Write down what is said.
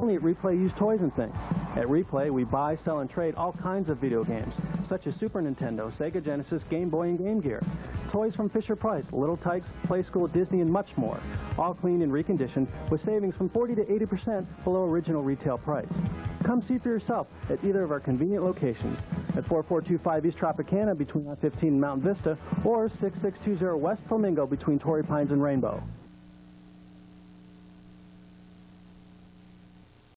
Only at Replay Used Toys and Things. At Replay, we buy, sell, and trade all kinds of video games, such as Super Nintendo, Sega Genesis, Game Boy, and Game Gear. Toys from Fisher-Price, Little Tykes, PlaySchool, Disney, and much more. All clean and reconditioned with savings from 40 to 80% below original retail price. Come see for yourself at either of our convenient locations. At 4425 East Tropicana between I-15 and Mountain Vista, or 6620 West Flamingo between Torrey Pines and Rainbow.